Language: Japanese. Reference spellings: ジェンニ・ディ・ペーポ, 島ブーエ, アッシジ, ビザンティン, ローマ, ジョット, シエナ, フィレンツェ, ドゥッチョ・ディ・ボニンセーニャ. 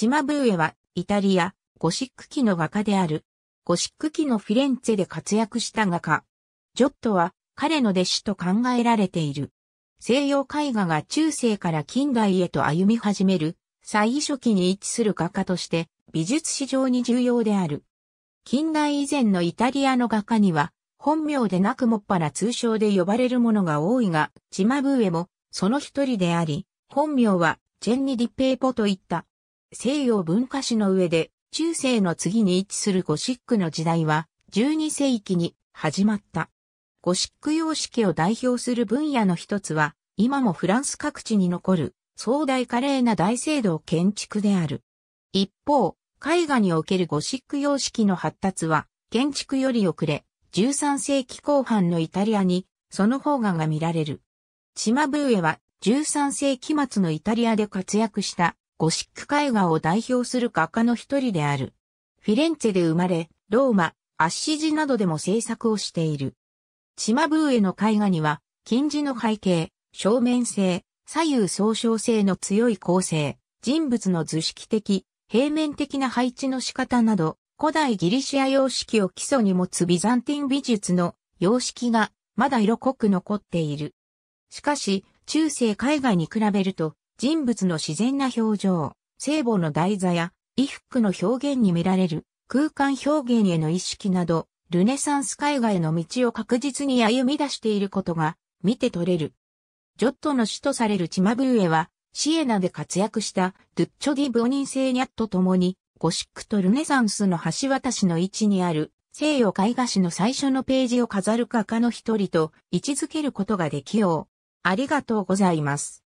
島ブーエは、イタリア、ゴシック期の画家である。ゴシック期のフィレンツェで活躍した画家。ジョットは、彼の弟子と考えられている。西洋絵画が中世から近代へと歩み始める、最初期に位置する画家として、美術史上に重要である。近代以前のイタリアの画家には、本名でなくもっぱら通称で呼ばれるものが多いが、島ブーエも、その一人であり、本名は、ジェンニ・ディ・ペーポといった。西洋文化史の上で、中世の次に位置するゴシックの時代は、12世紀に始まった。ゴシック様式を代表する分野の一つは、今もフランス各地に残る、壮大華麗な大聖堂建築である。一方、絵画におけるゴシック様式の発達は、建築より遅れ、13世紀後半のイタリアに、その方眼が見られる。島ブーエは、13世紀末のイタリアで活躍した、ゴシック絵画を代表する画家の一人である。フィレンツェで生まれ、ローマ、アッシジなどでも制作をしている。島ブーエの絵画には、近似の背景、正面性、左右相称性の強い構成、人物の図式的、平面的な配置の仕方など、古代ギリシア様式を基礎に持つビザンティン美術の様式がまだ色濃く残っている。しかし、中世絵画に比べると、人物の自然な表情、聖母の台座や衣服の表現に見られる空間表現への意識など、ルネサンス絵画への道を確実に歩み出していることが見て取れる。ジョットの師とされる島ブーエは、シエナで活躍したドゥッチョ・ディ・ボニンセーニャと共に、ゴシックとルネサンスの橋渡しの位置にある西洋絵画史の最初のページを飾る画家の一人と位置づけることができよう。ありがとうございます。